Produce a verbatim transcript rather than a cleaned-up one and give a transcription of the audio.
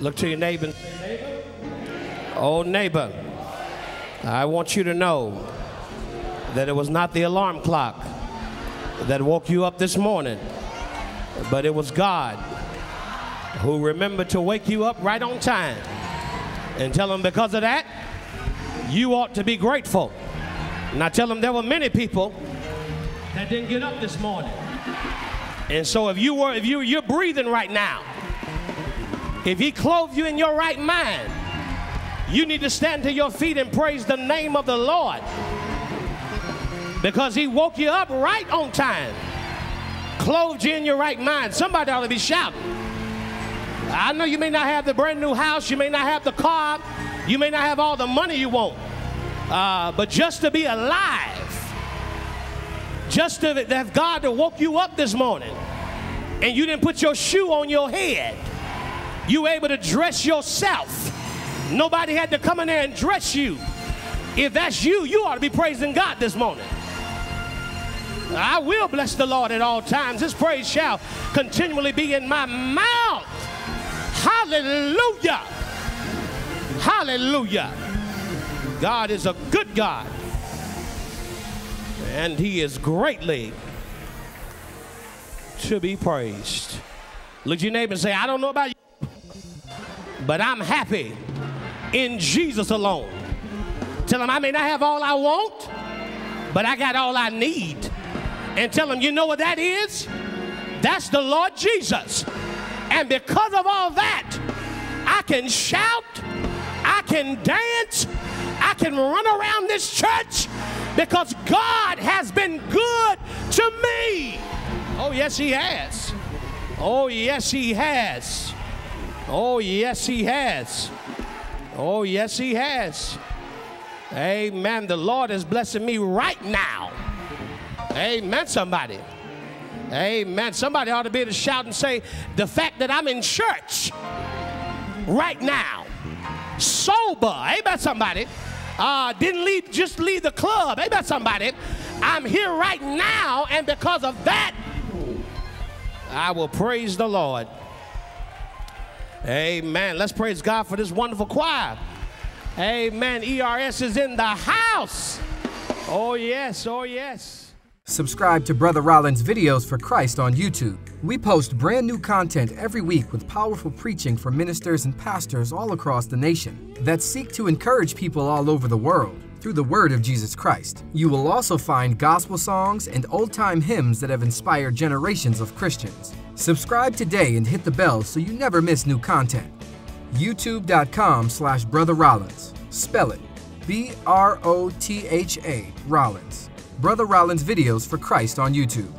Look to your neighbor. Oh, neighbor, I want you to know that it was not the alarm clock that woke you up this morning, but it was God who remembered to wake you up right on time and tell him because of that, you ought to be grateful. And I tell him there were many people that didn't get up this morning. And so if you were, if you, you're breathing right now, if he clothed you in your right mind, you need to stand to your feet and praise the name of the Lord because he woke you up right on time, clothed you in your right mind. Somebody ought to be shouting. I know you may not have the brand new house, you may not have the car, you may not have all the money you want, uh, but just to be alive, just to have God to woke you up this morning and you didn't put your shoe on your head, you were able to dress yourself. Nobody had to come in there and dress you. If that's you, you ought to be praising God this morning. I will bless the Lord at all times. His praise shall continually be in my mouth. Hallelujah. Hallelujah. God is a good God, and he is greatly to be praised. Look at your neighbor and say, I don't know about you, but I'm happy in Jesus alone. Tell him, I may not have all I want, but I got all I need. And tell him, you know what that is? That's the Lord Jesus. And because of all that, I can shout, I can dance, I can run around this church, because God has been good to me. Oh, yes, he has. Oh, yes, he has. Oh, yes, he has. Oh, yes, he has. Amen. The Lord is blessing me right now. Amen, somebody. Amen. Somebody ought to be able to shout and say, the fact that I'm in church right now, sober, amen, somebody. Uh, didn't leave, just leave the club, amen, somebody. I'm here right now, and because of that, I will praise the Lord. Amen. Let's praise God for this wonderful choir. Amen. E R S is in the house. Oh, yes. Oh, yes. Subscribe to Brother Rollins' Videos for Christ on YouTube. We post brand new content every week with powerful preaching from ministers and pastors all across the nation that seek to encourage people all over the world through the word of Jesus Christ. You will also find gospel songs and old-time hymns that have inspired generations of Christians. Subscribe today and hit the bell so you never miss new content. YouTube dot com slash Brother Rollins. Spell it B R O T H A Rollins. Brother Rollins' Videos for Christ on YouTube.